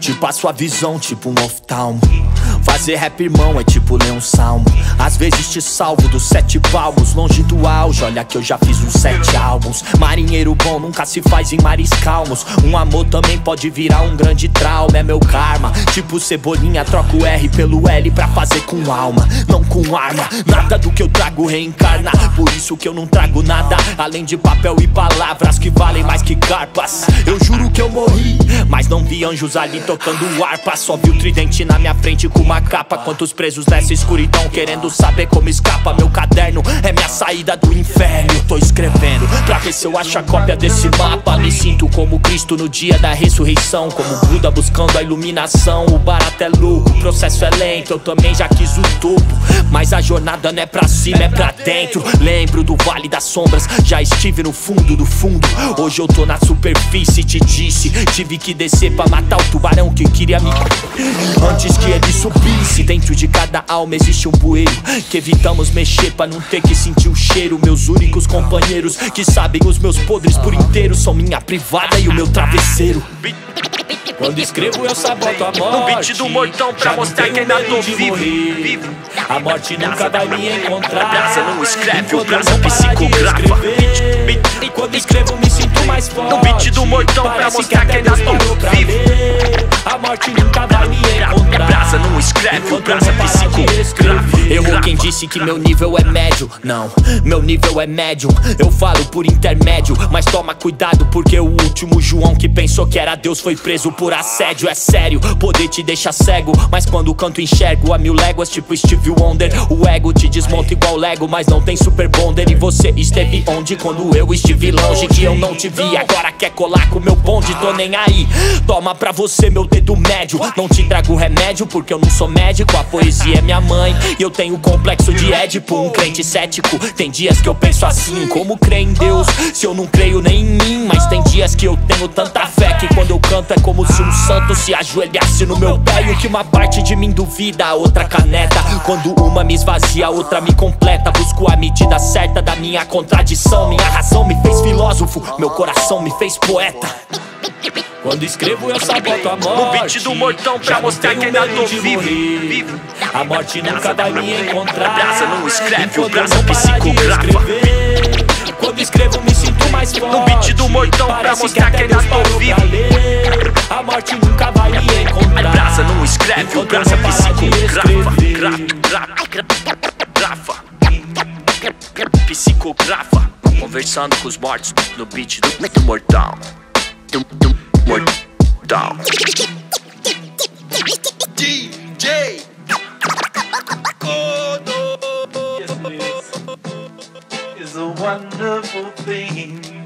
Tipo a sua visão, tipo um oftalmo. Fazer rap, irmão, é tipo ler um salmo. Às vezes te salvo dos 7 palmos, longe do auge, olha que eu já fiz uns 7 álbuns. Marinheiro bom nunca se faz em mares calmos. Um amor também pode virar um grande trauma, é meu karma. Tipo Cebolinha, troco o R pelo L pra fazer com alma, não com arma. Nada do que eu trago reencarna, por isso que eu não trago nada além de papel e palavras que valem mais que carpas. Eu juro que eu morri, mas não vi anjos ali tocando harpa. Só vi o tridente na minha frente com uma capa. Quantos presos nessa escuridão querendo saber como escapa. Meu caderno é minha saída do inferno. Eu tô escrevendo pra ver se eu acho a cópia desse mapa. Me sinto como Cristo no dia da ressurreição, como Buda buscando a iluminação. O barato é louco, o processo é lento, eu também já quis o topo, mas a jornada não é pra cima, é pra dentro. Lembro do vale das sombras, já estive no fundo do fundo. Hoje eu tô na superfície, te disse. Tive que descer pra matar o tubarão que queria me... antes que ele subisse. Dentro de cada alma existe um bueiro que evitamos mexer pra não ter que sentir o cheiro. Meus únicos companheiros que sabem os meus podres por inteiro são minha privada e o meu travesseiro. Quando escrevo eu saboto a morte, no beat do Mortão pra mostrar que ainda tô vivo. A morte nunca vai me encontrar. Você não escreve, o braço psicografa. E quando escrevo me sinto mais forte, no beat do Mortão pra mostrar que ainda tô vivo. A morte nunca vai me encontrar. Brasa não escreve, o brasa psicografa. Errou quem disse que meu nível é médio. Não, meu nível é médium. Eu falo por intermédio, mas toma cuidado, porque o último João que pensou que era Deus foi preso por assédio. É sério, poder te deixa cego, mas quando canto enxergo a 1000 léguas, tipo Steve Wonder. O ego te desmonta igual Lego, mas não tem super bonder. E você esteve onde quando eu estive longe, que eu não te vi, agora quer colar com meu bonde. Tô nem aí, toma pra você meu dedo médio. Não te trago remédio porque eu não sou médico. A poesia é minha mãe e eu tenho o complexo de Édipo. Um crente cético, tem dias que eu penso assim: como crer em Deus se eu não creio nem em mim? Mas tem dias que eu tenho tanta fé que quando eu canto é como se um santo se ajoelhasse no meu pé. E o que uma parte de mim duvida, a outra caneta. Quando uma me esvazia, a outra me completa. Busco a medida certa da minha contradição. Minha razão me fez filósofo, meu coração me fez poeta. Quando escrevo eu saboto a morte, no beat do Mortão pra mostrar que ainda tô vivo. A morte nunca vai me encontrar. Brasa não escreve, o brasa psicografa. Quando escrevo me sinto mais forte, no beat do Mortão pra mostrar que ainda tô vivo. A morte nunca vai me encontrar. Brasa não escreve, o brasa psicografa. Psicografa. Conversando com os mortos no beat do Mortão. Mortão DJ Kodo is a wonderful thing.